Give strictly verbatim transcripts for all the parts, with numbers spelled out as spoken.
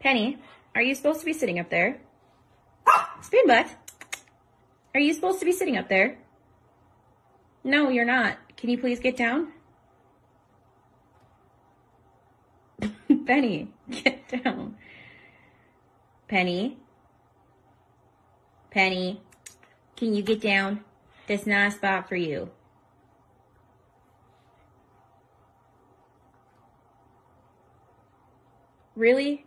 Penny, are you supposed to be sitting up there? Spoon butt, are you supposed to be sitting up there? No, you're not. Can you please get down? Penny, get down. Penny, Penny, can you get down? That's not a spot for you. Really?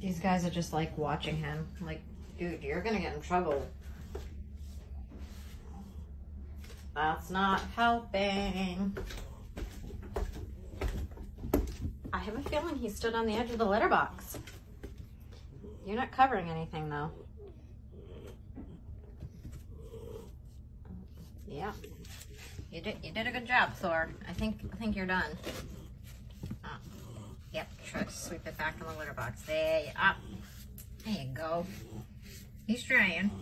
These guys are just like watching him. I'm like, dude, you're gonna get in trouble. That's not helping. I have a feeling he stood on the edge of the litter box. You're not covering anything though. Yeah, you did. You did a good job, Thor. I think. I think you're done. Oh. Yep. Try to sweep it back in the litter box. There you up. There you go. He's trying.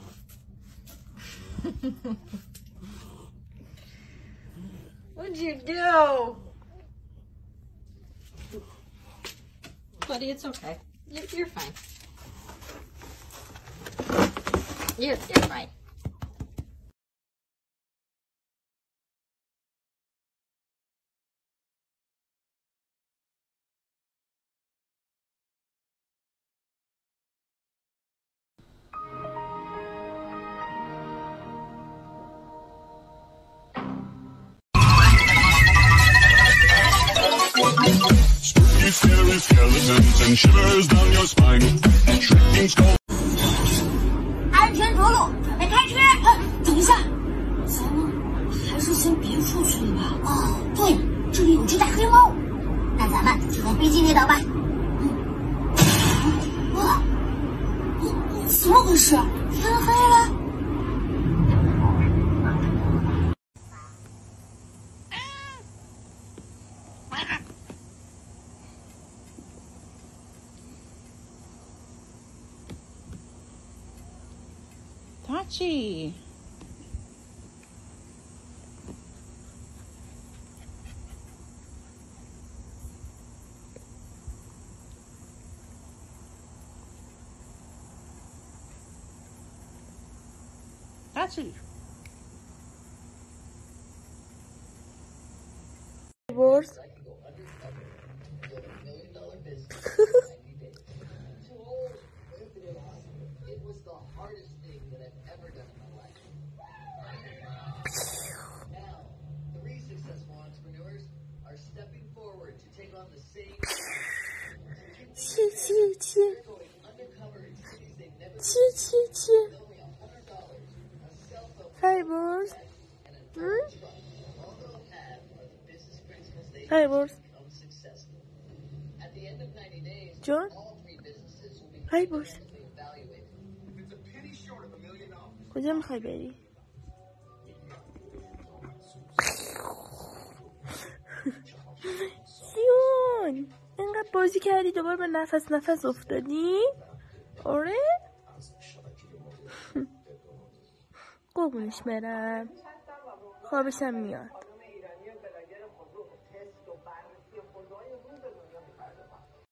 What'd you do? Buddy, it's okay. You're, you're fine. You're, you're fine. Spooky, scary skeletons and shivers down your spine. Shrieking skulls. 安全着陆，来开吃。等一下，咱们还是先别出去了吧。哦，对了，这里有只大黑猫，那咱们就在飞机那岛吧。嗯。啊！怎么回事？天黑了。 Pachi. Pachi. Divorce. Hi, boys. Hmm? Hi, boys. John? Hi, boys. Kocam, hi, baby. John! اینقدر بازی کردی دوباره به نفس نفس افتادی؟ آره؟ قبولش برم خوابشم میاد